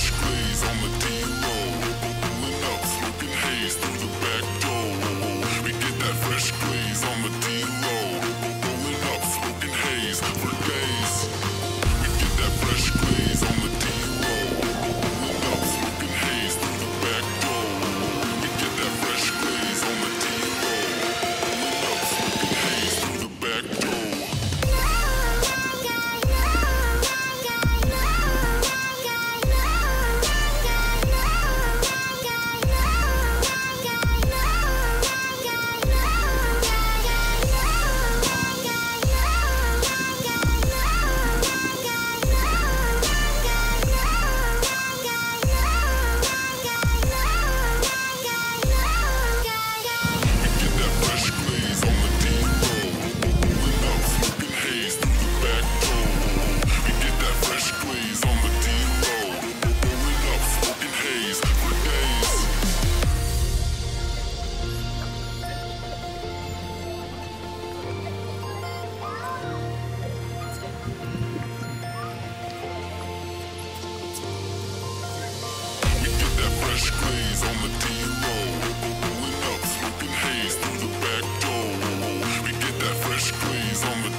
Fresh glaze on the D-roll. Rolling up, smoking haze through the back door. We get that fresh glaze on the D-roll. Rolling up, smoking haze for days. We get that fresh glaze on the D-roll. Rolling up, smoking haze through the back door. We get that fresh glaze on the D-roll. Rolling up, smoking haze through the back door. Fresh glaze on the D-roll, rolling up, smoking haze through the back door. We get that fresh glaze on the